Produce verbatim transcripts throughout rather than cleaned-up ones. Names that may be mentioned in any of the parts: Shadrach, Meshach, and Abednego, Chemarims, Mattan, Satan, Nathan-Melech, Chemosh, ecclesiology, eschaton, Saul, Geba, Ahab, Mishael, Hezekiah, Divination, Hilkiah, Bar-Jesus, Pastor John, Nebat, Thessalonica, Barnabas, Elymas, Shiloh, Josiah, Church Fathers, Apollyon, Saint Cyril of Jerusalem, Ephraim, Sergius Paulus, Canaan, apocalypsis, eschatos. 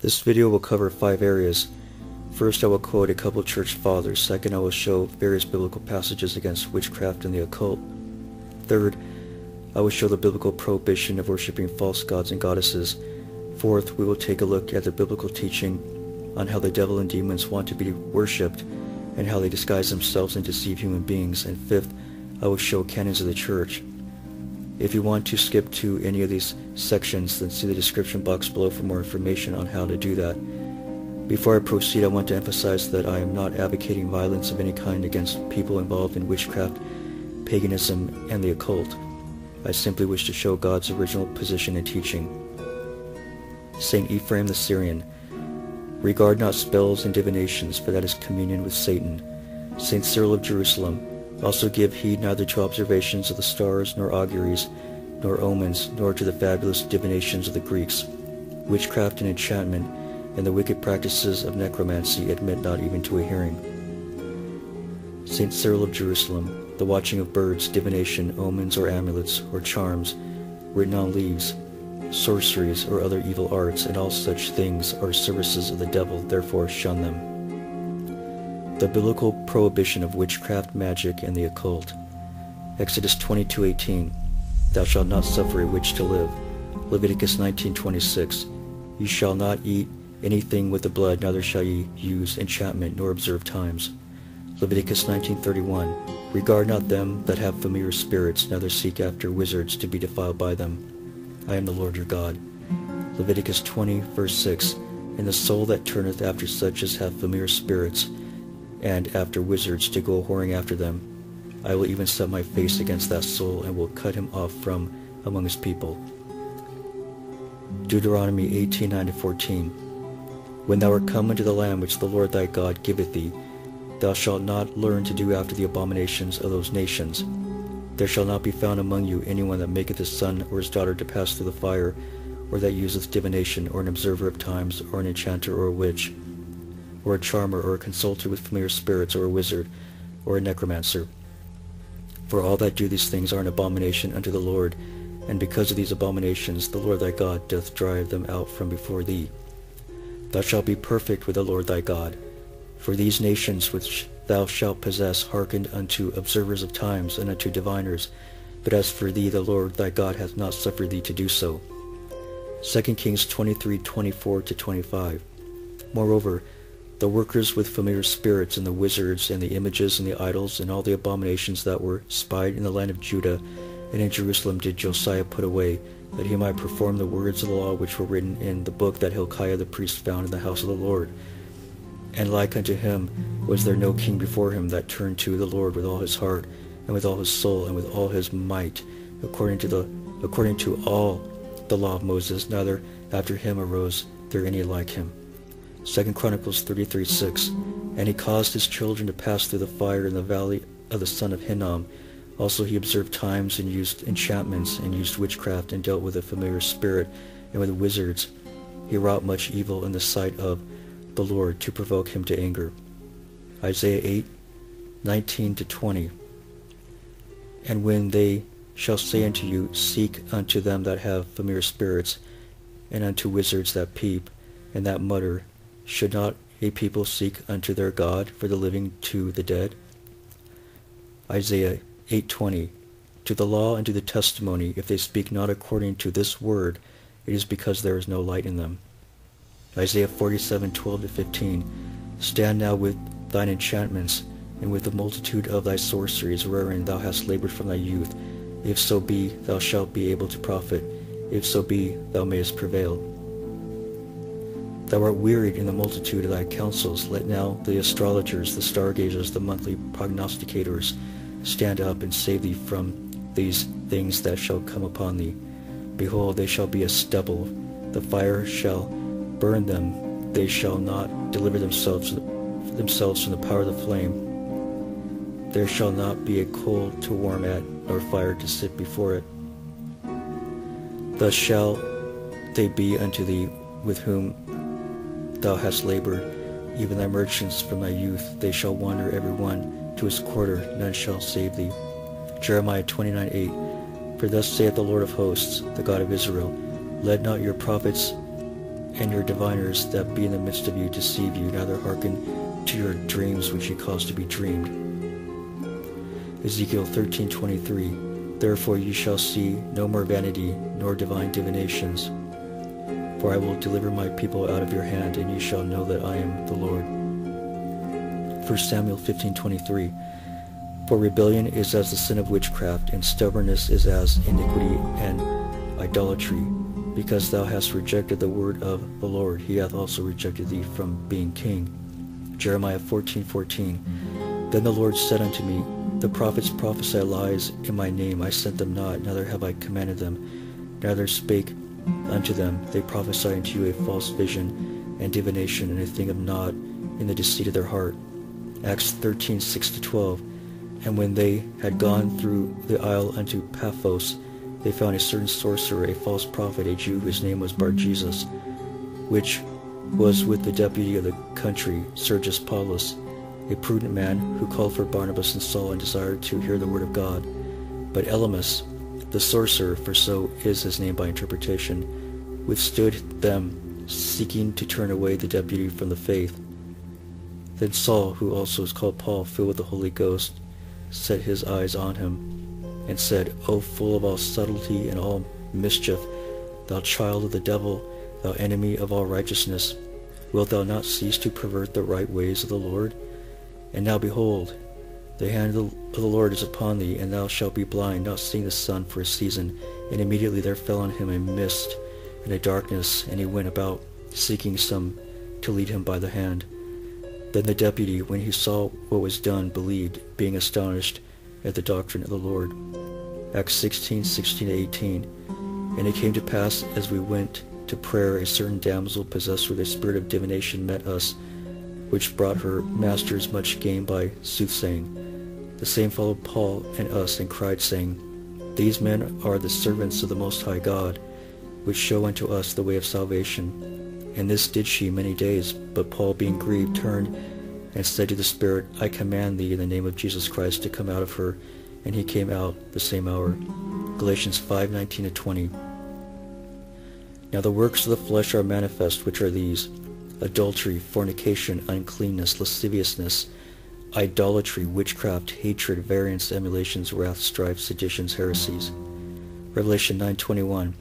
This video will cover five areas. First, I will quote a couple church fathers. Second, I will show various biblical passages against witchcraft and the occult. Third, I will show the biblical prohibition of worshiping false gods and goddesses. Fourth, we will take a look at the biblical teaching on how the devil and demons want to be worshipped and how they disguise themselves and deceive human beings. And fifth, I will show canons of the church. If you want to skip to any of these sections, then see the description box below for more information on how to do that. Before I proceed, I want to emphasize that I am not advocating violence of any kind against people involved in witchcraft, paganism, and the occult. I simply wish to show God's original position and teaching. Saint Ephraim the Syrian. Regard not spells and divinations, for that is communion with Satan. Saint Cyril of Jerusalem. Also give heed neither to observations of the stars, nor auguries, nor omens, nor to the fabulous divinations of the Greeks. Witchcraft and enchantment, and the wicked practices of necromancy admit not even to a hearing. Saint Cyril of Jerusalem. The watching of birds, divination, omens or amulets, or charms, written on leaves, sorceries, or other evil arts, and all such things are services of the devil, therefore shun them. The biblical prohibition of witchcraft, magic, and the occult. Exodus twenty-two eighteen, Thou shalt not suffer a witch to live. Leviticus nineteen twenty-six, Ye shall not eat anything with the blood, neither shall ye use enchantment, nor observe times. Leviticus nineteen thirty-one, Regard not them that have familiar spirits, neither seek after wizards to be defiled by them. I am the Lord your God. Leviticus twenty, verse six, And the soul that turneth after such as have familiar spirits, and after wizards to go whoring after them, I will even set my face against that soul, and will cut him off from among his people. Deuteronomy eighteen, nine to fourteen, When thou art come into the land which the Lord thy God giveth thee, Thou shalt not learn to do after the abominations of those nations. There shall not be found among you anyone that maketh his son or his daughter to pass through the fire, or that useth divination, or an observer of times, or an enchanter, or a witch, or a charmer, or a consulter with familiar spirits, or a wizard, or a necromancer. For all that do these things are an abomination unto the Lord, and because of these abominations the Lord thy God doth drive them out from before thee. Thou shalt be perfect with the Lord thy God. For these nations which thou shalt possess hearkened unto observers of times and unto diviners, but as for thee the Lord thy God hath not suffered thee to do so. Second Kings twenty-three, twenty-four to twenty-five. Moreover, the workers with familiar spirits, and the wizards, and the images, and the idols, and all the abominations that were spied in the land of Judah and in Jerusalem did Josiah put away, that he might perform the words of the law which were written in the book that Hilkiah the priest found in the house of the Lord. And like unto him was there no king before him that turned to the Lord with all his heart, and with all his soul, and with all his might, according to the according to all the law of Moses, neither after him arose there any like him. Second Chronicles thirty-three, six, And he caused his children to pass through the fire in the valley of the son of Hinnom. Also he observed times, and used enchantments, and used witchcraft, and dealt with a familiar spirit, and with wizards. He wrought much evil in the sight of the Lord, to provoke him to anger. Isaiah eight, nineteen to twenty, And when they shall say unto you, Seek unto them that have familiar spirits, and unto wizards that peep, and that mutter, should not a people seek unto their God, for the living to the dead? Isaiah eight, twenty, To the law and to the testimony, if they speak not according to this word, it is because there is no light in them. Isaiah forty-seven, twelve to fifteen, Stand now with thine enchantments, and with the multitude of thy sorceries, wherein thou hast labored from thy youth. If so be, thou shalt be able to profit. If so be, thou mayest prevail. Thou art wearied in the multitude of thy counsels. Let now the astrologers, the stargazers, the monthly prognosticators, stand up and save thee from these things that shall come upon thee. Behold, they shall be as stubble. The fire shall burn them, they shall not deliver themselves themselves from the power of the flame. There shall not be a coal to warm at, nor fire to sit before it. Thus shall they be unto thee with whom thou hast labored, even thy merchants from thy youth. They shall wander every one to his quarter, none shall save thee. Jeremiah twenty-nine, eight, For thus saith the Lord of hosts, the God of Israel, Let not your prophets and your diviners that be in the midst of you deceive you, neither hearken to your dreams which you cause to be dreamed. Ezekiel thirteen twenty-three. Therefore you shall see no more vanity, nor divine divinations. For I will deliver my people out of your hand, and you shall know that I am the Lord. First Samuel fifteen twenty-three. For rebellion is as the sin of witchcraft, and stubbornness is as iniquity and idolatry. Because thou hast rejected the word of the Lord, he hath also rejected thee from being king. Jeremiah fourteen fourteen. Then the Lord said unto me, The prophets prophesy lies in my name. I sent them not, neither have I commanded them, neither spake unto them. They prophesy unto you a false vision and divination, and a thing of naught in the deceit of their heart. Acts thirteen six to twelve. And when they had gone through the isle unto Paphos, they found a certain sorcerer, a false prophet, a Jew, whose name was Bar-Jesus, which was with the deputy of the country, Sergius Paulus, a prudent man, who called for Barnabas and Saul, and desired to hear the word of God. But Elymas, the sorcerer, for so is his name by interpretation, withstood them, seeking to turn away the deputy from the faith. Then Saul, who also is called Paul, filled with the Holy Ghost, set his eyes on him, and said, O full of all subtlety and all mischief, thou child of the devil, thou enemy of all righteousness, wilt thou not cease to pervert the right ways of the Lord? And now behold, the hand of the Lord is upon thee, and thou shalt be blind, not seeing the sun for a season. And immediately there fell on him a mist and a darkness, and he went about seeking some to lead him by the hand. Then the deputy, when he saw what was done, believed, being astonished at the doctrine of the Lord. Acts sixteen sixteen to eighteen. And it came to pass, as we went to prayer, a certain damsel possessed with a spirit of divination met us, which brought her masters much gain by soothsaying. The same followed Paul and us, and cried, saying, These men are the servants of the Most High God, which show unto us the way of salvation. And this did she many days. But Paul, being grieved, turned and said to the spirit, I command thee in the name of Jesus Christ to come out of her. And he came out the same hour. Galatians five nineteen to twenty. Now the works of the flesh are manifest, which are these: adultery, fornication, uncleanness, lasciviousness, idolatry, witchcraft, hatred, variance, emulations, wrath, strife, seditions, heresies. Revelation nine twenty-one.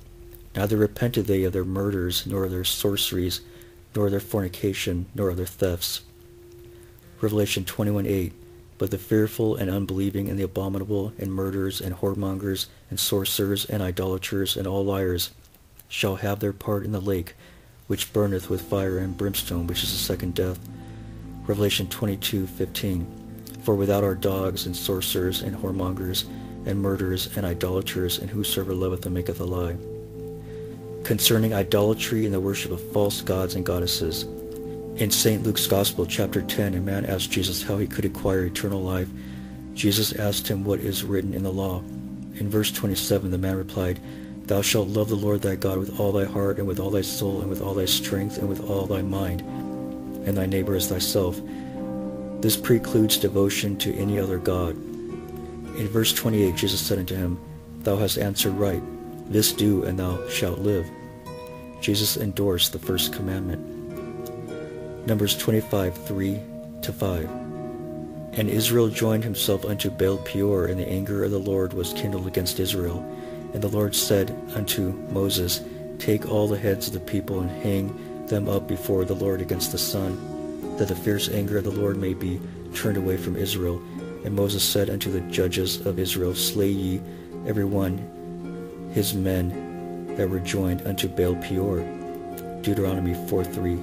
Neither repented they of their murders, nor of their sorceries, nor of their fornication, nor of their thefts. Revelation twenty-one eight. But the fearful and unbelieving, and the abominable, and murderers, and whoremongers, and sorcerers, and idolaters, and all liars, shall have their part in the lake, which burneth with fire and brimstone, which is the second death. Revelation twenty-two fifteen. For without are dogs, and sorcerers, and whoremongers, and murderers, and idolaters, and whosoever loveth and maketh a lie. Concerning idolatry and the worship of false gods and goddesses. In Saint Luke's Gospel, chapter ten, a man asked Jesus how he could acquire eternal life. Jesus asked him what is written in the law. In verse twenty-seven, the man replied, Thou shalt love the Lord thy God with all thy heart, and with all thy soul, and with all thy strength, and with all thy mind, and thy neighbor as thyself. This precludes devotion to any other god. In verse twenty-eight, Jesus said unto him, Thou hast answered right. This do, and thou shalt live. Jesus endorsed the first commandment. Numbers twenty-five three to five. And Israel joined himself unto Baal Peor, and the anger of the Lord was kindled against Israel. And the Lord said unto Moses, Take all the heads of the people, and hang them up before the Lord against the sun, that the fierce anger of the Lord may be turned away from Israel. And Moses said unto the judges of Israel, Slay ye every one his men that were joined unto Baal Peor. Deuteronomy four three.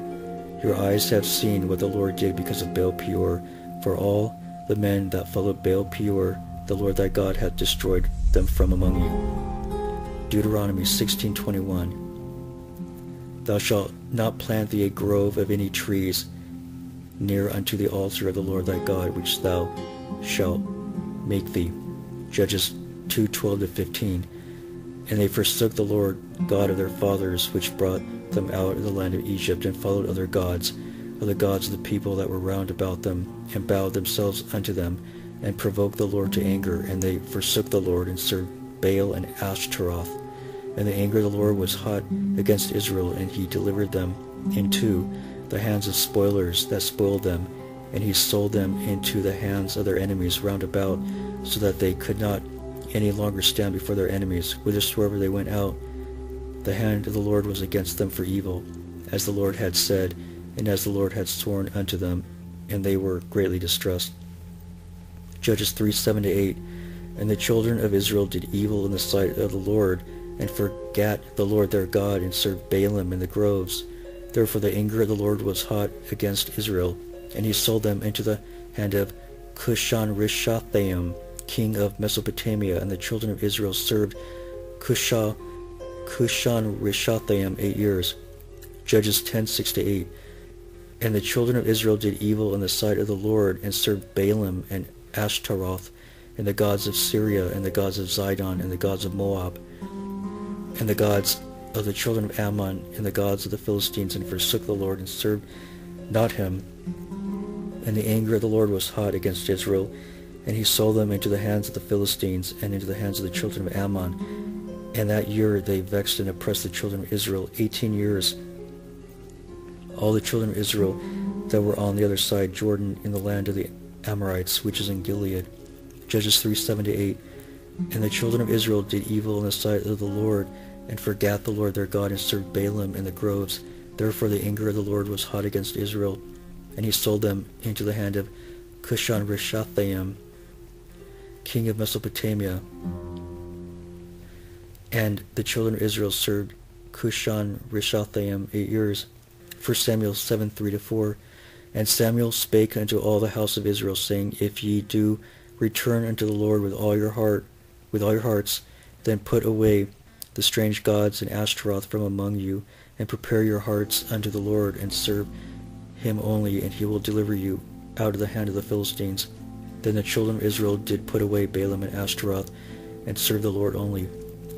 Your eyes have seen what the Lord did because of Baal Peor, for all the men that followed Baal Peor, the Lord thy God hath destroyed them from among you. Deuteronomy sixteen twenty-one. Thou shalt not plant thee a grove of any trees near unto the altar of the Lord thy God, which thou shalt make thee. Judges two twelve to fifteen. And they forsook the Lord God of their fathers, which brought them out of the land of Egypt, and followed other gods, of the gods of the people that were round about them, and bowed themselves unto them, and provoked the Lord to anger. And they forsook the Lord, and served Baal and Ashtaroth. And the anger of the Lord was hot against Israel, and he delivered them into the hands of spoilers that spoiled them, and he sold them into the hands of their enemies round about, so that they could not any longer stand before their enemies. Whithersoever they went out, the hand of the Lord was against them for evil, as the Lord had said, and as the Lord had sworn unto them, and they were greatly distressed. Judges three, seven to eight. And the children of Israel did evil in the sight of the Lord, and forgat the Lord their God, and served Baalim in the groves. Therefore the anger of the Lord was hot against Israel, and he sold them into the hand of Cushan-Rishathaim, king of Mesopotamia. And the children of Israel served Cusha, Cushan-Rishathaim eight years. Judges ten, six to eight. And the children of Israel did evil in the sight of the Lord, and served Baalim and Ashtaroth, and the gods of Syria, and the gods of Zidon, and the gods of Moab, and the gods of the children of Ammon, and the gods of the Philistines, and forsook the Lord, and served not him. And the anger of the Lord was hot against Israel, and he sold them into the hands of the Philistines, and into the hands of the children of Ammon. And that year they vexed and oppressed the children of Israel eighteen years. All the children of Israel that were on the other side Jordan, in the land of the Amorites, which is in Gilead. Judges three, seven to eight. And the children of Israel did evil in the sight of the Lord, and forgat the Lord their God, and served Baalim in the groves. Therefore the anger of the Lord was hot against Israel, and he sold them into the hand of Cushan-Rishathaim, king of Mesopotamia. And the children of Israel served Cushan-Rishathaim eight years. First Samuel seven, three to four. And Samuel spake unto all the house of Israel, saying, If ye do return unto the Lord with all your heart, with all your hearts, then put away the strange gods and Ashtaroth from among you, and prepare your hearts unto the Lord, and serve him only, and he will deliver you out of the hand of the Philistines. Then the children of Israel did put away Baalim and Ashtaroth, and serve the Lord only.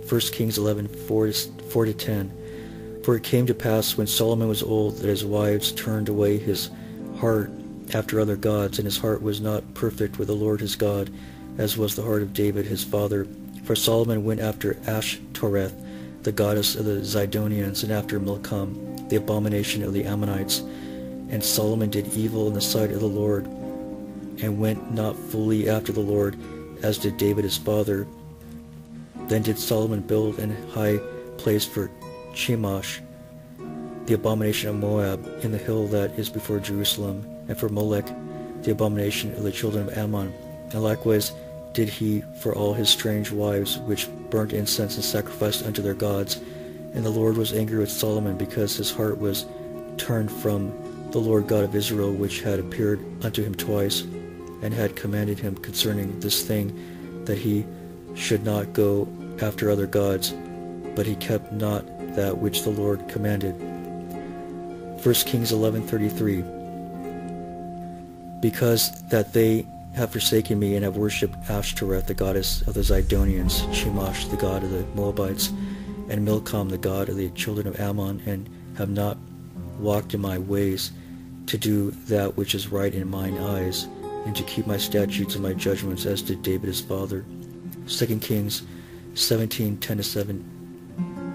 First Kings eleven, four to ten. For it came to pass, when Solomon was old, that his wives turned away his heart after other gods, and his heart was not perfect with the Lord his God, as was the heart of David his father. For Solomon went after Ashtoreth, the goddess of the Zidonians, and after Milcom, the abomination of the Ammonites. And Solomon did evil in the sight of the Lord, and went not fully after the Lord, as did David his father. Then did Solomon build an high place for Chemosh, the abomination of Moab, in the hill that is before Jerusalem, and for Molech, the abomination of the children of Ammon. And likewise did he for all his strange wives, which burnt incense and sacrificed unto their gods. And the Lord was angry with Solomon, because his heart was turned from the Lord God of Israel, which had appeared unto him twice, and had commanded him concerning this thing, that he should not go after other gods. But he kept not that which the Lord commanded. First Kings eleven, thirty-three. Because that they have forsaken me, and have worshipped Ashtoreth, the goddess of the Zidonians, Chemosh, the god of the Moabites, and Milcom, the god of the children of Ammon, and have not walked in my ways to do that which is right in mine eyes, and to keep my statutes and my judgments, as did David his father. Second Kings seventeen, ten to seventeen.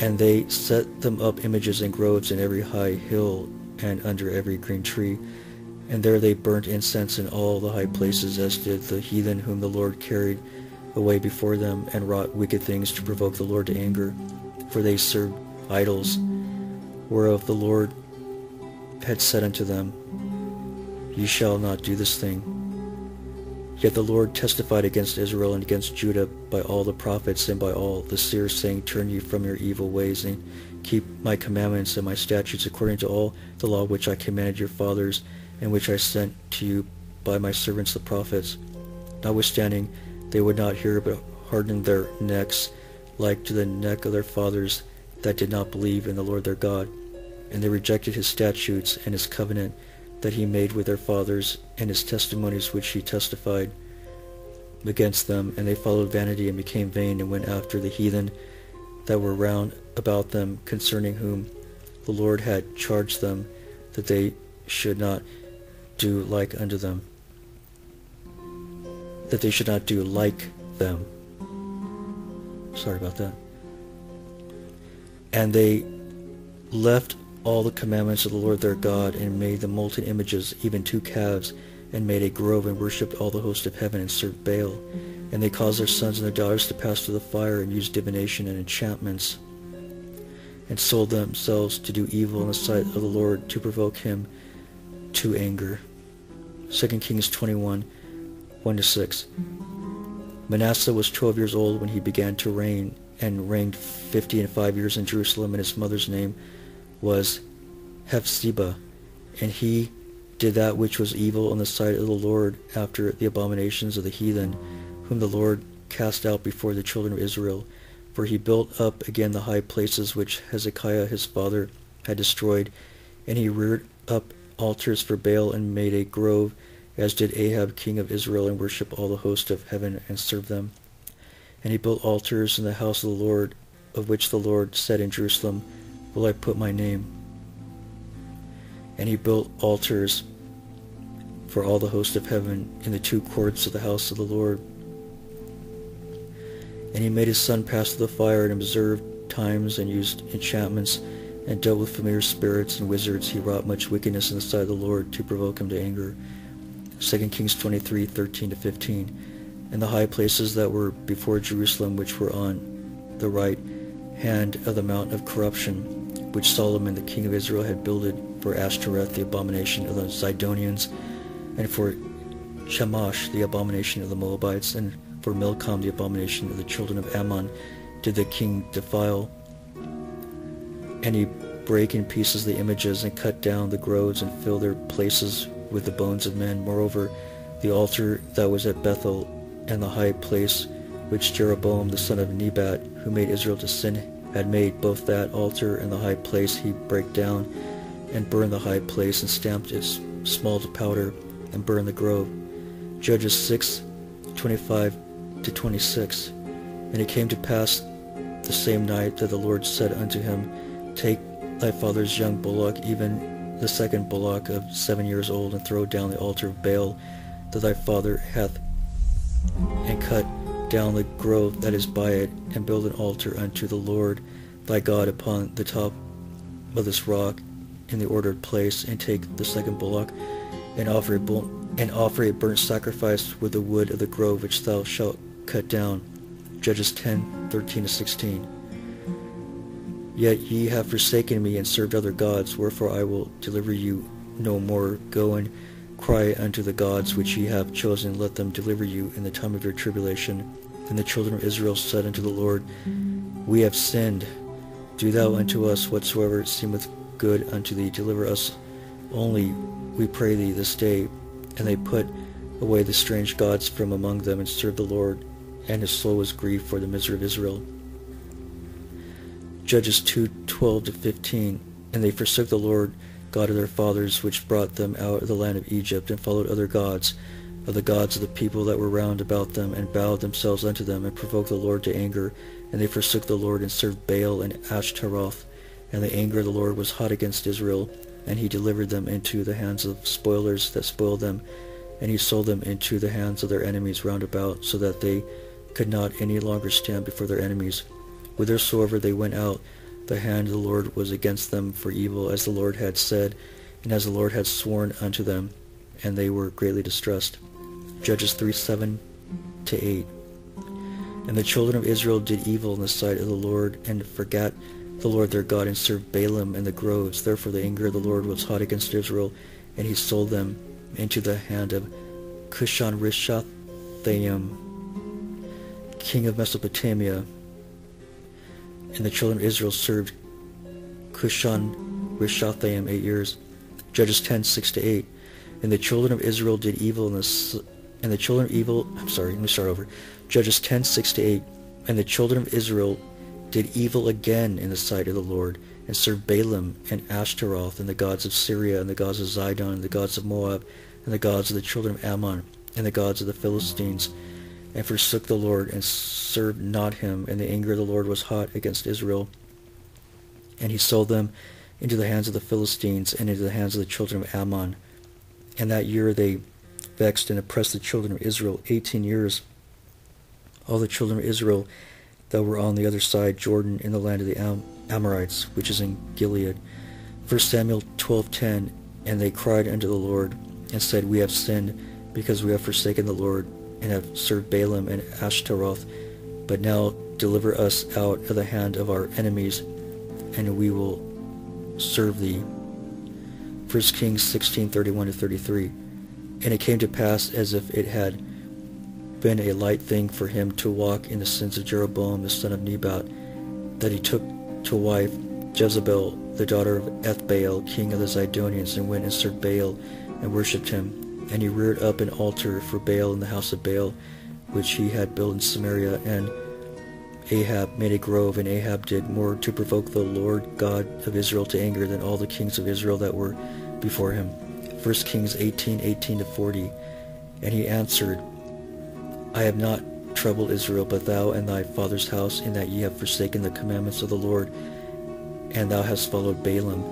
And they set them up images and groves in every high hill, and under every green tree, and there they burnt incense in all the high places, as did the heathen whom the Lord carried away before them, and wrought wicked things to provoke the Lord to anger, for they served idols, whereof the Lord had said unto them, Ye shall not do this thing. Yet the Lord testified against Israel and against Judah by all the prophets and by all the seers, saying, Turn ye from your evil ways, and keep my commandments and my statutes, according to all the law which I commanded your fathers, and which I sent to you by my servants the prophets. Notwithstanding, they would not hear, but hardened their necks, like to the neck of their fathers that did not believe in the Lord their God. And they rejected his statutes and his covenant that he made with their fathers, and his testimonies which he testified against them. And they followed vanity, and became vain, and went after the heathen that were round about them, concerning whom the Lord had charged them, that they should not do like unto them, that they should not do like them. Sorry about that. And they left all the commandments of the Lord their God, and made the molten images, even two calves, and made a grove, and worshipped all the host of heaven, and served Baal. And they caused their sons and their daughters to pass through the fire, and used divination and enchantments, and sold themselves to do evil in the sight of the Lord, to provoke him to anger. Second Kings twenty-one, one to six. Manasseh was twelve years old when he began to reign, and reigned fifty and five years in Jerusalem, and his mother's name was Hephzibah. And he did that which was evil in the sight of the Lord, after the abominations of the heathen, whom the Lord cast out before the children of Israel. For he built up again the high places which Hezekiah his father had destroyed, and he reared up altars for Baal, and made a grove, as did Ahab king of Israel, and worshipped all the host of heaven, and served them. And he built altars in the house of the Lord, of which the Lord said in Jerusalem, will I put my name? And he built altars for all the host of heaven in the two courts of the house of the Lord. And he made his son pass through the fire, and observed times, and used enchantments, and dealt with familiar spirits and wizards. He wrought much wickedness in the sight of the Lord, to provoke him to anger. Second Kings twenty-three, thirteen to fifteen. And the high places that were before Jerusalem, which were on the right hand of the Mount of Corruption, which Solomon the king of Israel had builded, for Ashtoreth, the abomination of the Zidonians, and for Chemosh, the abomination of the Moabites, and for Milcom, the abomination of the children of Ammon, did the king defile. And he brake in pieces the images, and cut down the groves, and filled their places with the bones of men. Moreover, the altar that was at Bethel, and the high place which Jeroboam the son of Nebat, who made Israel to sin, had made, both that altar and the high place he brake down, and burned the high place, and stamped its small to powder, and burned the grove. Judges six, twenty-five to twenty-six. And it came to pass the same night that the Lord said unto him, take thy father's young bullock, even the second bullock of seven years old, and throw down the altar of Baal that thy father hath, and cut down the grove that is by it, and build an altar unto the Lord thy God upon the top of this rock in the ordered place, and take the second bullock, and offer a bull and offer a burnt sacrifice with the wood of the grove which thou shalt cut down. Judges ten, thirteen to sixteen. Yet ye have forsaken me, and served other gods, wherefore I will deliver you no more. Go and cry unto the gods which ye have chosen, let them deliver you in the time of your tribulation. And the children of Israel said unto the Lord, we have sinned. Do thou unto us whatsoever seemeth good unto thee. Deliver us only, we pray thee, this day. And they put away the strange gods from among them, and served the Lord, and his soul was grieved for the misery of Israel. Judges two, twelve to fifteen. And they forsook the Lord God of their fathers, which brought them out of the land of Egypt, and followed other gods, of the gods of the people that were round about them, and bowed themselves unto them, and provoked the Lord to anger. And they forsook the Lord, and served Baal and Ashtaroth. And the anger of the Lord was hot against Israel, and he delivered them into the hands of spoilers that spoiled them, and he sold them into the hands of their enemies round about, so that they could not any longer stand before their enemies. Whithersoever they went out, the hand of the Lord was against them for evil, as the Lord had said, and as the Lord had sworn unto them, and they were greatly distressed. Judges three, seven to eight. And the children of Israel did evil in the sight of the Lord, and forgat the Lord their God, and served Balaam in the groves. Therefore the anger of the Lord was hot against Israel, and he sold them into the hand of Cushan-Rishathaim, king of Mesopotamia. And the children of Israel served Cushan-Rishathaim eight years. Judges ten, six to eight. And the children of Israel did evil in the and the children of evil. I'm sorry. Let me start over. Judges ten, six to eight. And the children of Israel did evil again in the sight of the Lord, and served Balaam and Ashtaroth, and the gods of Syria, and the gods of Zidon, and the gods of Moab, and the gods of the children of Ammon, and the gods of the Philistines, and forsook the Lord, and served not him. And the anger of the Lord was hot against Israel, and he sold them into the hands of the Philistines, and into the hands of the children of Ammon. And that year they vexed and oppressed the children of Israel eighteen years. All the children of Israel that were on the other side Jordan, in the land of the Am Amorites, which is in Gilead. First Samuel twelve ten. And they cried unto the Lord, and said, We have sinned, because we have forsaken the Lord, and have served Balaam and Ashtaroth. But now deliver us out of the hand of our enemies, and we will serve thee. First Kings sixteen thirty-one to thirty-three. And it came to pass, as if it had been a light thing for him to walk in the sins of Jeroboam the son of Nebat, that he took to wife Jezebel, the daughter of Ethbaal, king of the Zidonians, and went and served Baal, and worshipped him. And he reared up an altar for Baal in the house of Baal, which he had built in Samaria. And Ahab made a grove, and Ahab did more to provoke the Lord God of Israel to anger than all the kings of Israel that were before him. First Kings eighteen eighteen to forty. And he answered, I have not troubled Israel, but thou and thy father's house, in that ye have forsaken the commandments of the Lord, and thou hast followed Balaam.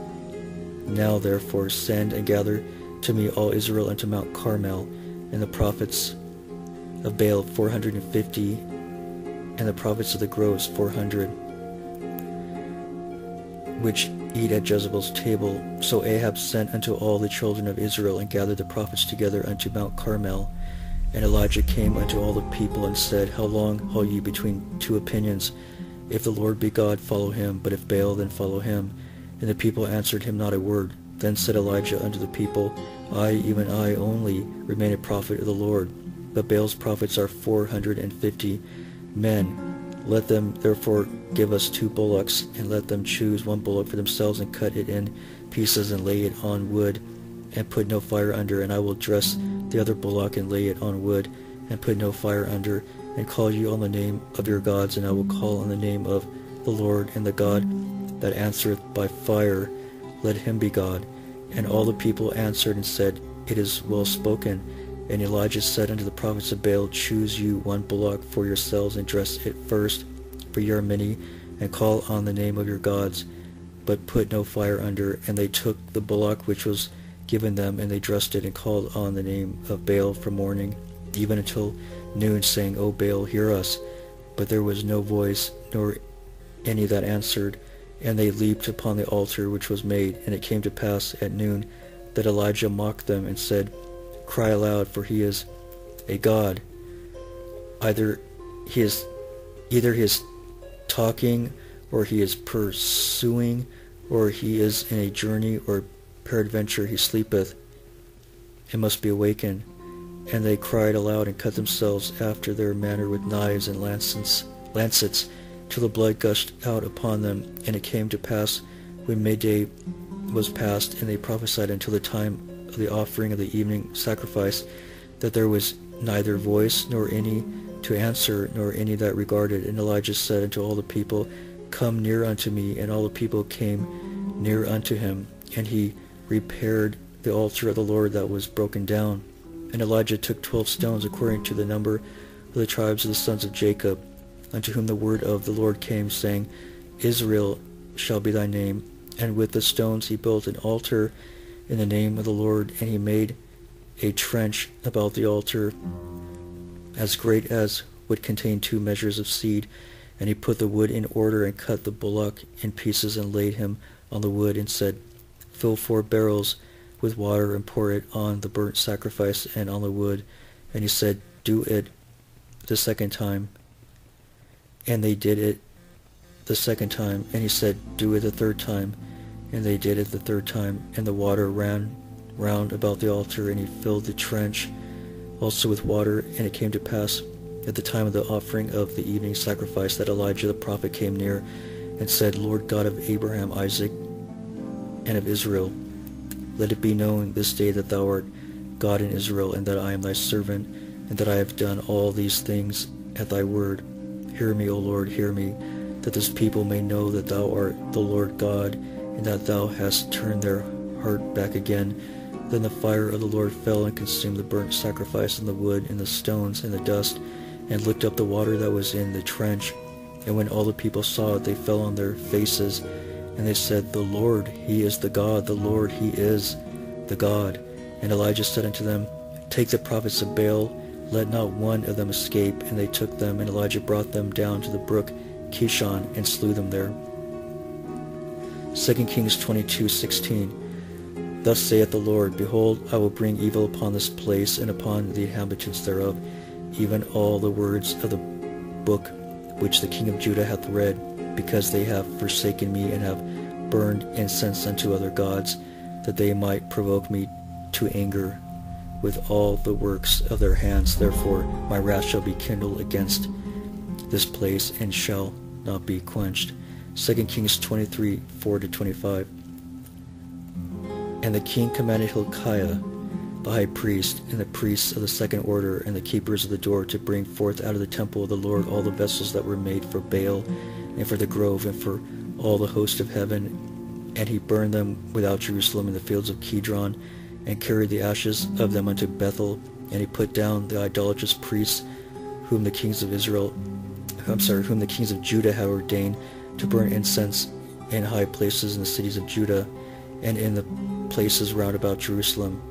Now therefore send and gather to me all Israel unto Mount Carmel, and the prophets of Baal four hundred and fifty, and the prophets of the groves four hundred, which eat at Jezebel's table. So Ahab sent unto all the children of Israel, and gathered the prophets together unto Mount Carmel. And Elijah came unto all the people, and said, How long hold ye between two opinions? If the Lord be God, follow him, but if Baal, then follow him. And the people answered him not a word. Then said Elijah unto the people, I, even I only, remain a prophet of the Lord, but Baal's prophets are four hundred and fifty men. Let them therefore give us two bullocks, and let them choose one bullock for themselves, and cut it in pieces, and lay it on wood, and put no fire under. And I will dress the other bullock, and lay it on wood, and put no fire under. And call you on the name of your gods, and I will call on the name of the Lord, and the God that answereth by fire, let him be God. And all the people answered and said, It is well spoken. And Elijah said unto the prophets of Baal, Choose you one bullock for yourselves, and dress it first, for ye are many, and call on the name of your gods, but put no fire under. And they took the bullock which was given them, and they dressed it, and called on the name of Baal from morning even until noon, saying, O Baal, hear us. But there was no voice, nor any that answered. And they leaped upon the altar which was made. And it came to pass at noon that Elijah mocked them, and said, Cry aloud, for he is a god. Either he is either he is talking, or he is pursuing, or he is in a journey, or peradventure he sleepeth, and must be awakened. And they cried aloud, and cut themselves after their manner with knives and lancets, lancets, till the blood gushed out upon them. And it came to pass, when midday was past, and they prophesied until the time of the offering of the evening sacrifice, that there was neither voice, nor any to answer, nor any that regarded. And Elijah said unto all the people, Come near unto me. And all the people came near unto him, and he repaired the altar of the Lord that was broken down. And Elijah took twelve stones, according to the number of the tribes of the sons of Jacob, unto whom the word of the Lord came, saying, Israel shall be thy name. And with the stones he built an altar in the name of the Lord, and he made a trench about the altar, as great as would contain two measures of seed. And he put the wood in order, and cut the bullock in pieces, and laid him on the wood, and said, Fill four barrels with water, and pour it on the burnt sacrifice and on the wood. And he said, Do it the second time. And they did it the second time. And he said, Do it the third time. And they did it the third time. And the water ran round about the altar, and he filled the trench also with water. And it came to pass at the time of the offering of the evening sacrifice, that Elijah the prophet came near, and said, Lord God of Abraham, Isaac, and of Israel, let it be known this day that thou art God in Israel, and that I am thy servant, and that I have done all these things at thy word. Hear me, O Lord, hear me, that this people may know that thou art the Lord God, and that thou hast turned their heart back again. Then the fire of the Lord fell, and consumed the burnt sacrifice, and the wood, and the stones, and the dust, and licked up the water that was in the trench. And when all the people saw it, they fell on their faces. And they said, The Lord, he is the God, the Lord, he is the God. And Elijah said unto them, Take the prophets of Baal, let not one of them escape. And they took them, and Elijah brought them down to the brook Kishon and slew them there. Second Kings twenty-two sixteen. Thus saith the Lord, Behold, I will bring evil upon this place and upon the inhabitants thereof, even all the words of the book which the king of Judah hath read, because they have forsaken me and have burned incense unto other gods, that they might provoke me to anger with all the works of their hands. Therefore my wrath shall be kindled against this place and shall not be quenched. Second Kings twenty-three four to twenty-five. And the king commanded Hilkiah the high priest, and the priests of the second order, and the keepers of the door, to bring forth out of the temple of the Lord all the vessels that were made for Baal, and for the grove, and for all the host of heaven. And he burned them without Jerusalem in the fields of Kedron, and carried the ashes of them unto Bethel. And he put down the idolatrous priests, whom the kings of Israel, I'm sorry, whom the kings of Judah had ordained to burn incense in high places in the cities of Judah, and in the places round about Jerusalem.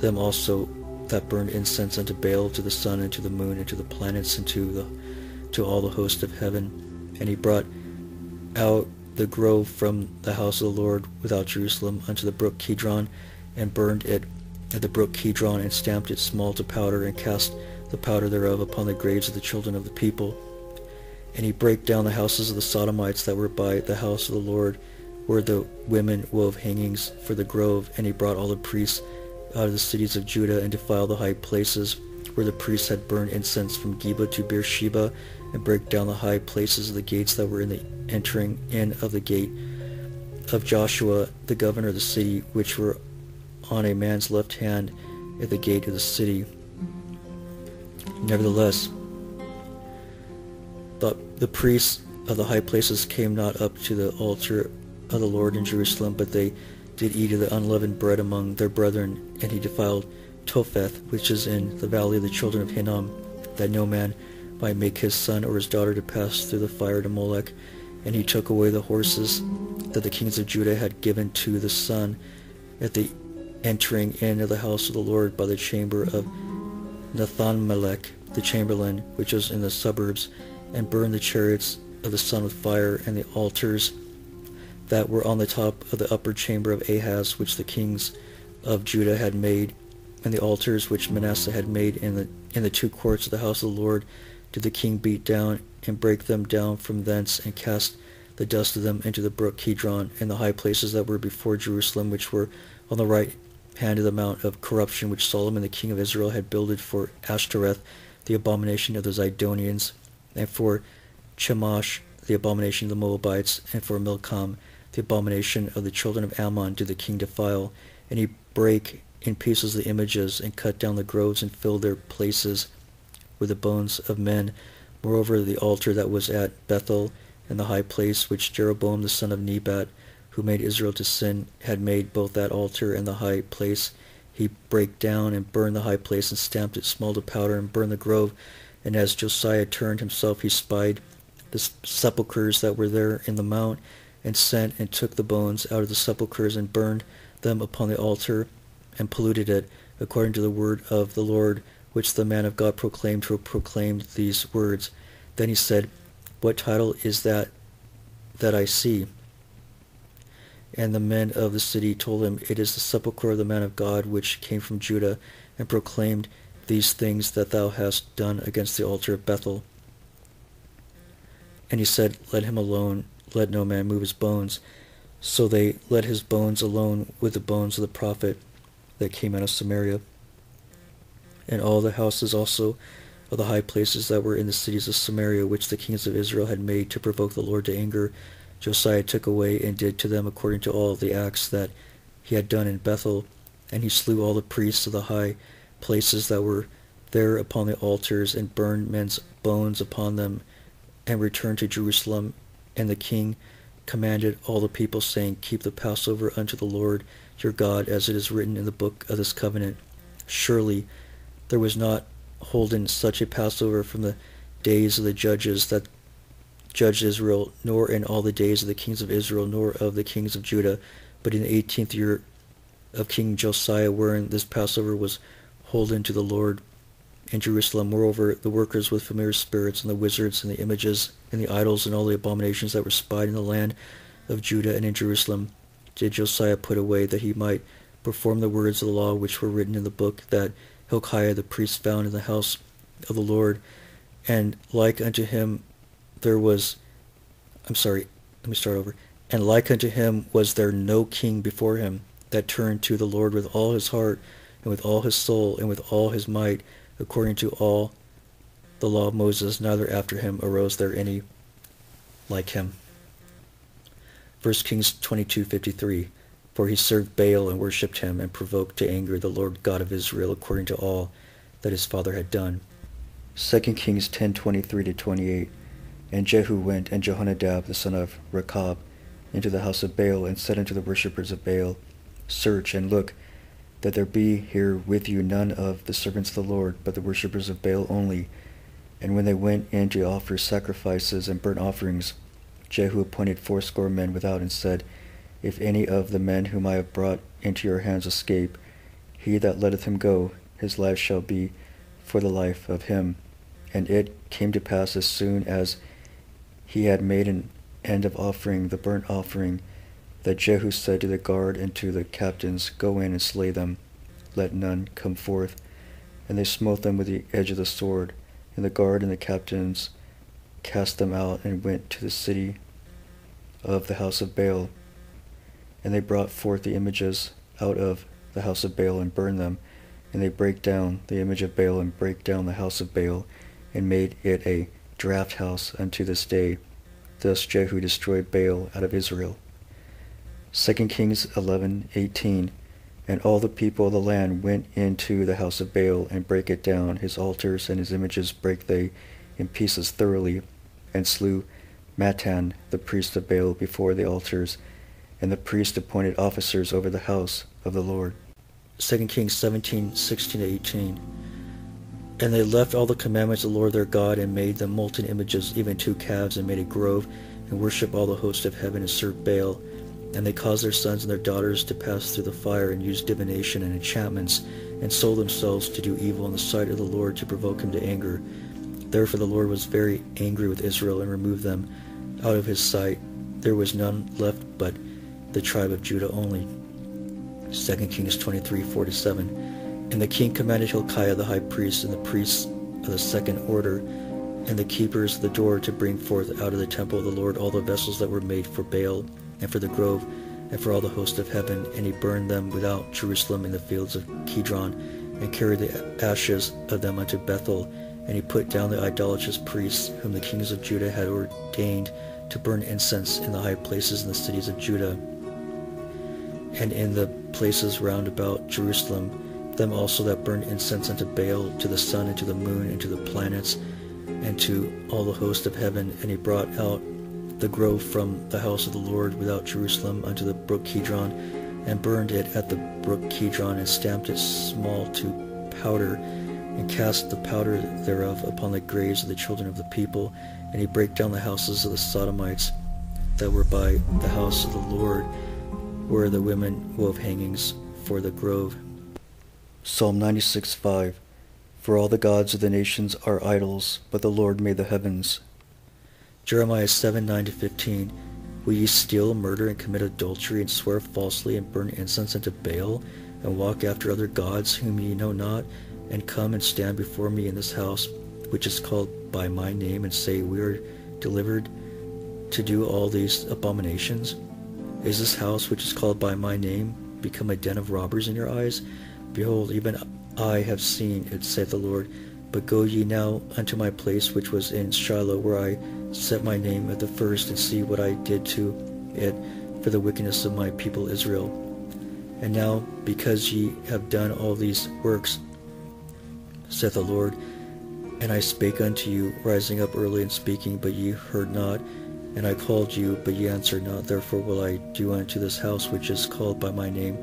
Them also that burned incense unto Baal, to the sun, and to the moon, and to the planets, and to the to all the host of heaven. And he brought out the grove from the house of the Lord without Jerusalem unto the brook Kedron, and burned it at the brook Kedron, and stamped it small to powder, and cast the powder thereof upon the graves of the children of the people. And he brake down the houses of the Sodomites that were by the house of the Lord, where the women wove hangings for the grove. And he brought all the priests out of the cities of Judah, and defiled the high places where the priests had burned incense from Geba to Beersheba, and brake down the high places of the gates that were in the entering in of the gate of Joshua the governor of the city, which were on a man's left hand at the gate of the city. Nevertheless the, the priests of the high places came not up to the altar of the Lord in Jerusalem, but they did eat of the unleavened bread among their brethren. And he defiled Topheth, which is in the valley of the children of Hinnom, that no man might make his son or his daughter to pass through the fire to Molech. And he took away the horses that the kings of Judah had given to the son at the entering in of the house of the Lord by the chamber of Nathan-Melech, the chamberlain, which was in the suburbs, and burned the chariots of the sun with fire, and the altars that were on the top of the upper chamber of Ahaz, which the kings of Judah had made, and the altars which Manasseh had made in the in the two courts of the house of the Lord, did the king beat down, and break them down from thence, and cast the dust of them into the brook Kedron, and the high places that were before Jerusalem, which were on the right hand of the mount of corruption, which Solomon the king of Israel had builded for Ashtoreth, the abomination of the Zidonians, and for Chemosh, the abomination of the Moabites, and for Milcom, the abomination of the children of Ammon, did the king defile. And he brake in pieces the images, and cut down the groves, and filled their places with the bones of men. Moreover, the altar that was at Bethel, and the high place which Jeroboam the son of Nebat, who made Israel to sin, had made, both that altar and the high place, he brake down, and burned the high place, and stamped it small to powder, and burned the grove. And as Josiah turned himself, he spied the sepulchres that were there in the mount, and sent and took the bones out of the sepulchres, and burned them upon the altar, and polluted it, according to the word of the Lord, which the man of God proclaimed, who proclaimed these words. Then he said, What title is that that I see? And the men of the city told him, It is the sepulchre of the man of God, which came from Judah, and proclaimed these things that thou hast done against the altar of Bethel. And he said, Let him alone, let no man move his bones. So they let his bones alone with the bones of the prophet that came out of Samaria. And all the houses also of the high places that were in the cities of Samaria, which the kings of Israel had made to provoke the Lord to anger, Josiah took away, and did to them according to all the acts that he had done in Bethel. And he slew all the priests of the high places that were there upon the altars, and burned men's bones upon them, and returned to Jerusalem. And the king commanded all the people, saying, Keep the Passover unto the Lord your God, as it is written in the book of this covenant. Surely there was not holden such a Passover from the days of the judges that judged Israel, nor in all the days of the kings of Israel, nor of the kings of Judah, but in the eighteenth year of King Josiah, wherein this Passover was holden to the Lord. in Jerusalem. Moreover, the workers with familiar spirits and the wizards and the images and the idols and all the abominations that were spied in the land of Judah and in Jerusalem did Josiah put away, that he might perform the words of the law which were written in the book that Hilkiah the priest found in the house of the Lord. And like unto him there was, I'm sorry, let me start over. And like unto him was there no king before him that turned to the Lord with all his heart and with all his soul and with all his might, according to all the law of Moses. Neither after him arose there any like him. First Kings twenty-two fifty-three. For he served Baal and worshipped him, and provoked to anger the Lord God of Israel, according to all that his father had done. Second Kings ten twenty-three to twenty-eight. And Jehu went, and Jehonadab the son of Rechab, into the house of Baal, and said unto the worshippers of Baal, Search and look, that there be here with you none of the servants of the Lord, but the worshippers of Baal only. And when they went in to offer sacrifices and burnt offerings, Jehu appointed fourscore men without, and said, If any of the men whom I have brought into your hands escape, he that letteth him go, his life shall be for the life of him. And it came to pass, as soon as he had made an end of offering the burnt offering, that Jehu said to the guard and to the captains, Go in and slay them, let none come forth. And they smote them with the edge of the sword, and the guard and the captains cast them out, and went to the city of the house of Baal. And they brought forth the images out of the house of Baal, and burned them. And they brake down the image of Baal, and brake down the house of Baal, and made it a draft house unto this day. Thus Jehu destroyed Baal out of Israel. Second Kings eleven eighteen. And all the people of the land went into the house of Baal, and brake it down. His altars and his images brake they in pieces thoroughly, and slew Mattan the priest of Baal before the altars, and the priest appointed officers over the house of the Lord. Second Kings seventeen sixteen to eighteen. And they left all the commandments of the Lord their God, and made them molten images, even two calves, and made a grove, and worshipped all the host of heaven, and served Baal. And they caused their sons and their daughters to pass through the fire, and used divination and enchantments, and sold themselves to do evil in the sight of the Lord, to provoke him to anger. Therefore the Lord was very angry with Israel, and removed them out of his sight. There was none left but the tribe of Judah only. Second Kings twenty-three four to seven. And the king commanded Hilkiah the high priest, and the priests of the second order, and the keepers of the door, to bring forth out of the temple of the Lord all the vessels that were made for Baal, and for the grove, and for all the host of heaven. And he burned them without Jerusalem in the fields of Kedron, and carried the ashes of them unto Bethel. And he put down the idolatrous priests, whom the kings of Judah had ordained to burn incense in the high places in the cities of Judah, and in the places round about Jerusalem, them also that burned incense unto Baal, to the sun, and to the moon, and to the planets, and to all the host of heaven. And he brought out the grove from the house of the Lord without Jerusalem unto the brook Kedron, and burned it at the brook Kedron, and stamped it small to powder, and cast the powder thereof upon the graves of the children of the people. And he brake down the houses of the Sodomites that were by the house of the Lord, where the women wove hangings for the grove. Psalm ninety-six five. For all the gods of the nations are idols, but the Lord made the heavens. Jeremiah seven nine to fifteen. Will ye steal, murder, and commit adultery, and swear falsely, and burn incense unto Baal, and walk after other gods whom ye know not, and come and stand before me in this house, which is called by my name, and say, We are delivered, to do all these abominations? Is this house, which is called by my name, become a den of robbers in your eyes? Behold, even I have seen it, saith the Lord. But go ye now unto my place, which was in Shiloh, where I set my name at the first, and see what I did to it for the wickedness of my people Israel. And now, because ye have done all these works, saith the Lord, and I spake unto you, rising up early and speaking, but ye heard not, and I called you, but ye answered not. Therefore will I do unto this house, which is called by my name,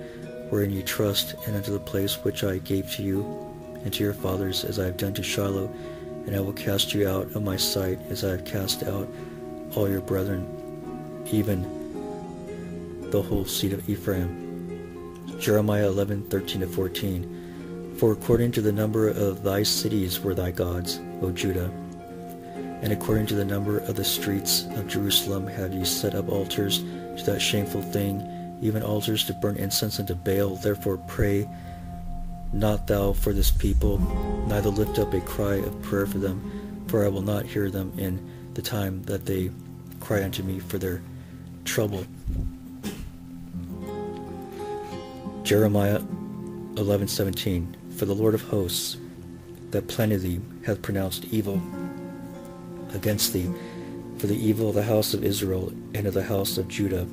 wherein ye trust, and unto the place which I gave to you and to your fathers, as I have done to Shiloh, and I will cast you out of my sight, as I have cast out all your brethren, even the whole seed of Ephraim. Jeremiah eleven thirteen to fourteen. For according to the number of thy cities were thy gods, O Judah, and according to the number of the streets of Jerusalem have ye set up altars to that shameful thing, even altars to burn incense unto Baal. Therefore pray not thou for this people, neither lift up a cry of prayer for them, for I will not hear them in the time that they cry unto me for their trouble. Jeremiah eleven seventeen. For the Lord of hosts that planted thee hath pronounced evil against thee, for the evil of the house of Israel and of the house of Judah,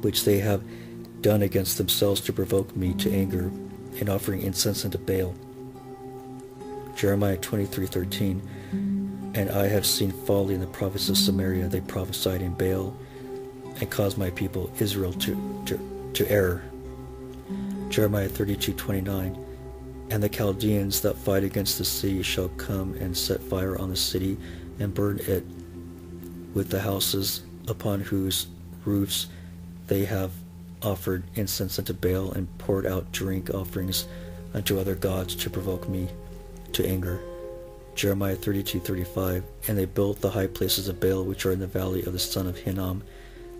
which they have done against themselves to provoke me to anger, in offering incense unto Baal. Jeremiah twenty-three thirteen. And I have seen folly in the prophets of Samaria. They prophesied in Baal, and caused my people Israel to, to, to err. Jeremiah thirty-two twenty-nine. And the Chaldeans that fight against the city shall come and set fire on the city, and burn it with the houses upon whose roofs they have offered incense unto Baal, and poured out drink offerings unto other gods to provoke me to anger. Jeremiah thirty-two thirty-five. And they built the high places of Baal, which are in the valley of the son of Hinnom,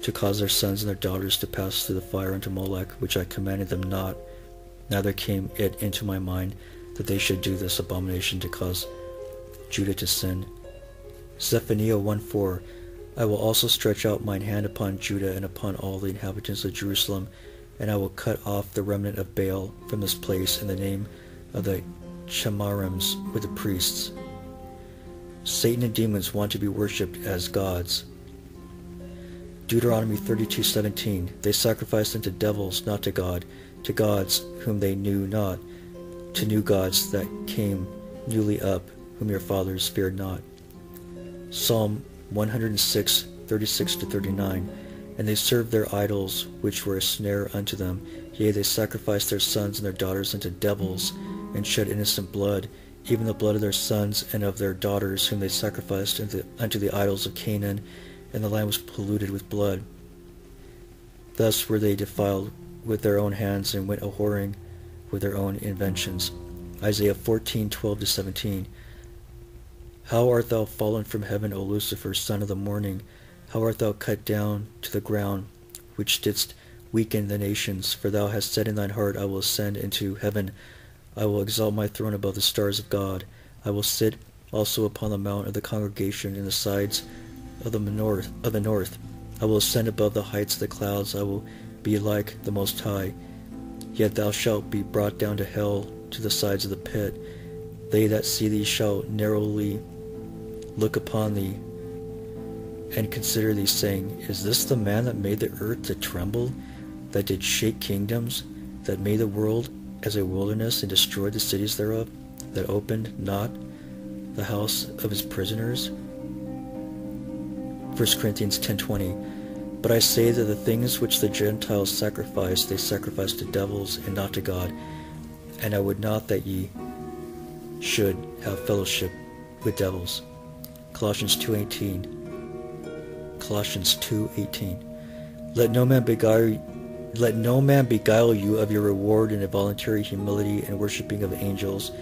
to cause their sons and their daughters to pass through the fire unto Molech, which I commanded them not. Neither came it into my mind that they should do this abomination to cause Judah to sin. Zephaniah one four. I will also stretch out mine hand upon Judah and upon all the inhabitants of Jerusalem, and I will cut off the remnant of Baal from this place in the name of the Chemarims with the priests. Satan and demons want to be worshipped as gods. Deuteronomy thirty-two seventeen. They sacrificed unto devils, not to God, to gods whom they knew not, to new gods that came newly up, whom your fathers feared not. Psalm one hundred six, thirty-six to thirty-nine. And they served their idols, which were a snare unto them. Yea, they sacrificed their sons and their daughters unto devils, and shed innocent blood, even the blood of their sons and of their daughters, whom they sacrificed unto, unto the idols of Canaan, and the land was polluted with blood. Thus were they defiled with their own hands, and went a-whoring with their own inventions. Isaiah fourteen twelve to seventeen. How art thou fallen from heaven, O Lucifer, son of the morning? How art thou cut down to the ground, which didst weaken the nations? For thou hast said in thine heart, I will ascend into heaven, I will exalt my throne above the stars of God. I will sit also upon the mount of the congregation in the sides of the north. Of the north. I will ascend above the heights of the clouds. I will be like the Most High. Yet thou shalt be brought down to hell, to the sides of the pit. They that see thee shall narrowly look upon thee, and consider thee, saying, Is this the man that made the earth to tremble, that did shake kingdoms, that made the world as a wilderness, and destroyed the cities thereof, that opened not the house of his prisoners? First Corinthians ten twenty. But I say that the things which the Gentiles sacrifice, they sacrifice to devils, and not to God. And I would not that ye should have fellowship with devils. Colossians two eighteen. Colossians two eighteen. Let no man beguile Let no man beguile you of your reward in a voluntary humility and worshipping of angels,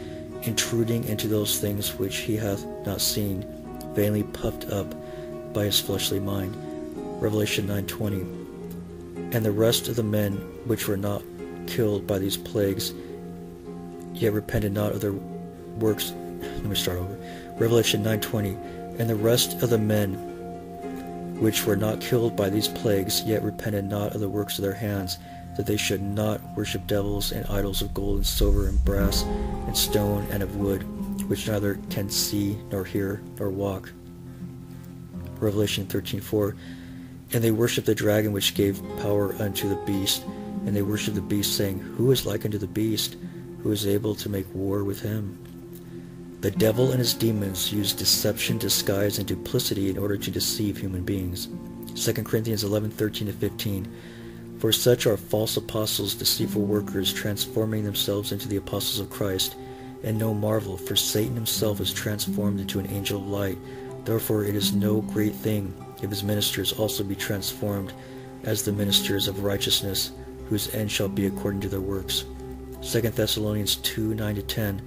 intruding into those things which he hath not seen, vainly puffed up by his fleshly mind. Revelation nine twenty. And the rest of the men which were not killed by these plagues, yet repented not of their works. Let me start over. Revelation nine twenty. And the rest of the men which were not killed by these plagues, yet repented not of the works of their hands, that they should not worship devils and idols of gold and silver and brass and stone and of wood, which neither can see nor hear nor walk. Revelation thirteen four. And they worshipped the dragon, which gave power unto the beast, and they worshipped the beast, saying, Who is like unto the beast? Who is able to make war with him? The devil and his demons use deception, disguise, and duplicity in order to deceive human beings. Second Corinthians eleven thirteen to fifteen. For such are false apostles, deceitful workers, transforming themselves into the apostles of Christ. And no marvel, for Satan himself is transformed into an angel of light. Therefore it is no great thing if his ministers also be transformed as the ministers of righteousness, whose end shall be according to their works. Second Thessalonians two, nine to ten,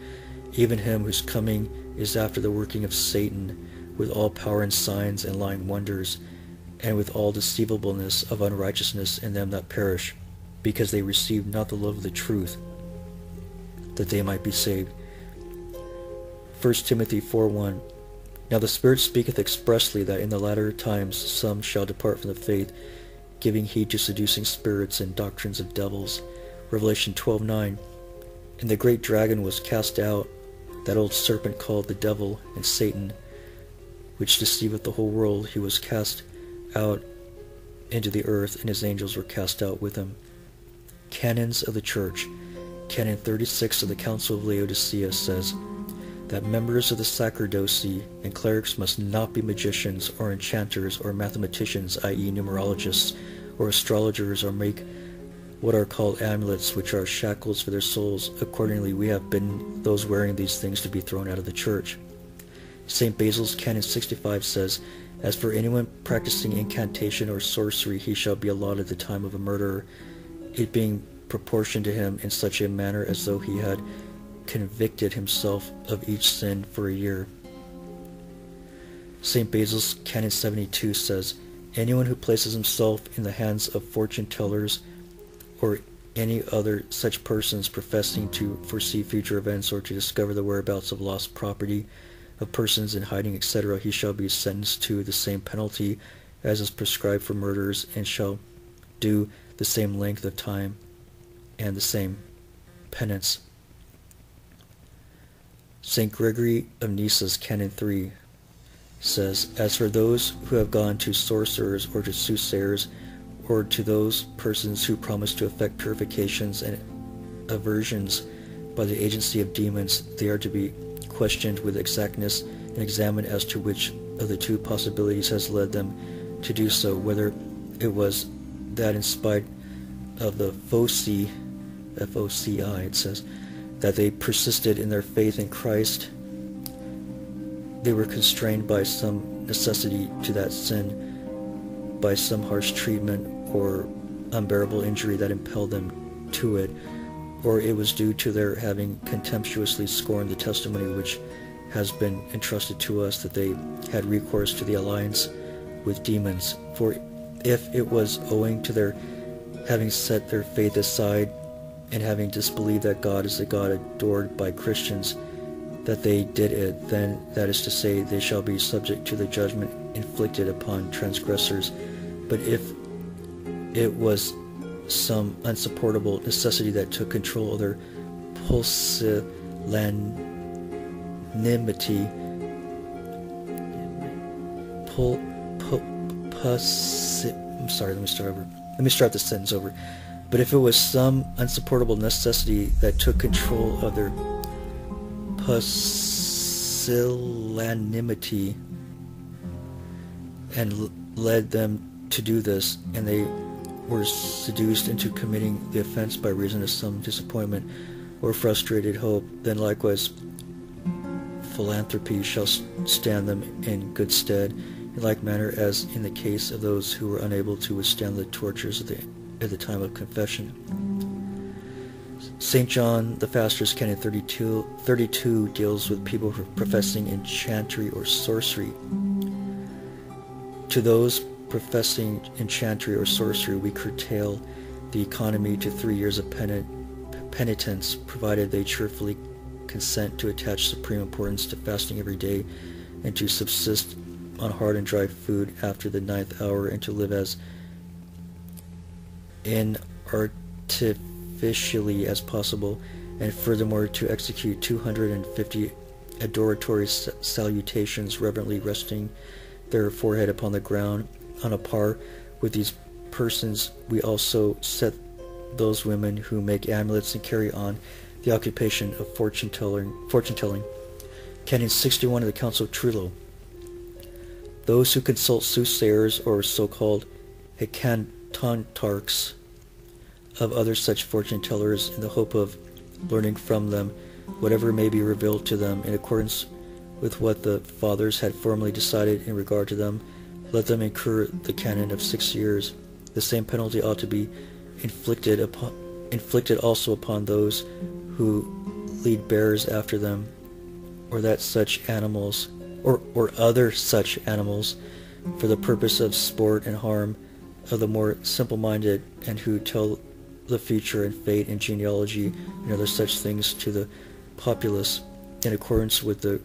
even him whose coming is after the working of Satan, with all power and signs and lying wonders, and with all deceivableness of unrighteousness in them that perish, because they received not the love of the truth, that they might be saved. First Timothy four, one. Now the Spirit speaketh expressly that in the latter times some shall depart from the faith, giving heed to seducing spirits and doctrines of devils. Revelation twelve, nine. And the great dragon was cast out, that old serpent called the devil and Satan, which deceiveth the whole world. He was cast out into the earth, and his angels were cast out with him. Canons of the Church. Canon thirty-six of the Council of Laodicea says that members of the sacerdocy and clerics must not be magicians or enchanters or mathematicians, that is numerologists or astrologers, or make what are called amulets, which are shackles for their souls. Accordingly, we have bidden those wearing these things to be thrown out of the church. Saint Basil's Canon sixty-five says, as for anyone practicing incantation or sorcery, he shall be allotted the time of a murderer, it being proportioned to him in such a manner as though he had convicted himself of each sin for a year. Saint Basil's Canon seventy-two says, anyone who places himself in the hands of fortune tellers or any other such persons professing to foresee future events or to discover the whereabouts of lost property, of persons in hiding, et cetera, he shall be sentenced to the same penalty as is prescribed for murders, and shall do the same length of time and the same penance. Saint Gregory of Nyssa's Canon three says, as for those who have gone to sorcerers or to soothsayers, or to those persons who promise to effect purifications and aversions by the agency of demons, they are to be questioned with exactness and examined as to which of the two possibilities has led them to do so, whether it was that in spite of the foci, F O C I it says, that they persisted in their faith in Christ, they were constrained by some necessity to that sin, by some harsh treatment or unbearable injury that impelled them to it, or it was due to their having contemptuously scorned the testimony which has been entrusted to us, that they had recourse to the alliance with demons. For if it was owing to their having set their faith aside and having disbelieved that God is the God adored by Christians, that they did it, then that is to say, they shall be subject to the judgment inflicted upon transgressors. But if it was some unsupportable necessity that took control of their pusillanimity, pul, pu, pus, I'm sorry, let me start over. Let me start the sentence over. But if it was some unsupportable necessity that took control of their pusillanimity and led them to do this, and they were seduced into committing the offense by reason of some disappointment or frustrated hope, then likewise philanthropy shall stand them in good stead, in like manner as in the case of those who were unable to withstand the tortures of the, at the time of confession. Saint John the Faster's Canon thirty-two, thirty-two deals with people professing enchantry or sorcery. To those professing enchantry or sorcery, we curtail the economy to three years of penitence, provided they cheerfully consent to attach supreme importance to fasting every day, and to subsist on hard and dry food after the ninth hour, and to live as inartificially as possible, and furthermore to execute two hundred fifty adoratory salutations, reverently resting their forehead upon the ground. On a par with these persons, we also set those women who make amulets and carry on the occupation of fortune telling. Fortune telling. Canon sixty-one of the Council of Trullo. Those who consult soothsayers or so-called hecantantarchs of other such fortune tellers in the hope of learning from them whatever may be revealed to them in accordance with what the fathers had formerly decided in regard to them, let them incur the canon of six years. The same penalty ought to be inflicted upon, inflicted also upon those who lead bearers after them, or that such animals, or, or other such animals, for the purpose of sport and harm, of the more simple-minded, and who tell the future and fate and genealogy and other such things to the populace, in accordance with the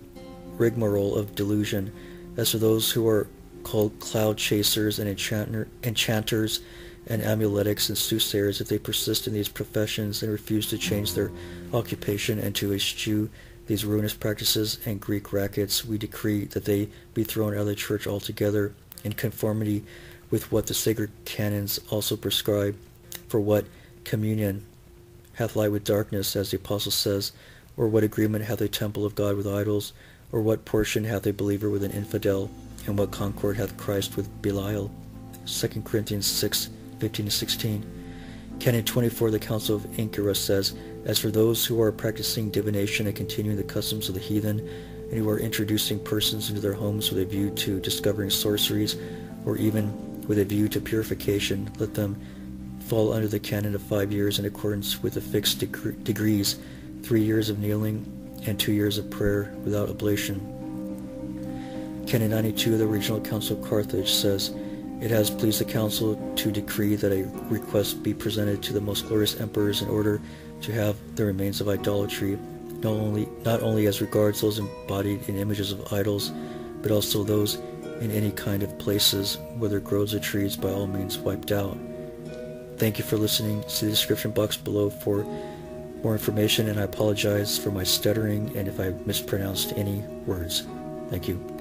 rigmarole of delusion. As for those who are called cloud chasers and enchanter, enchanters and amuletics and soothsayers, if they persist in these professions and refuse to change their occupation and to eschew these ruinous practices and Greek rackets, we decree that they be thrown out of the church altogether, in conformity with what the sacred canons also prescribe. For what communion hath light with darkness, as the apostle says? Or what agreement hath a temple of God with idols? Or what portion hath a believer with an infidel? And what concord hath Christ with Belial? Second Corinthians six, fifteen to sixteen. Canon twenty-four, the Council of Ancyra, says, as for those who are practicing divination and continuing the customs of the heathen, and who are introducing persons into their homes with a view to discovering sorceries, or even with a view to purification, let them fall under the canon of five years in accordance with the fixed deg degrees, three years of kneeling and two years of prayer without oblation. Canon ninety-two of the Regional Council of Carthage says, it has pleased the council to decree that a request be presented to the most glorious emperors in order to have the remains of idolatry, not only, not only as regards those embodied in images of idols, but also those in any kind of places, whether groves or trees, by all means wiped out. Thank you for listening. See the description box below for more information, and I apologize for my stuttering and if I mispronounced any words. Thank you.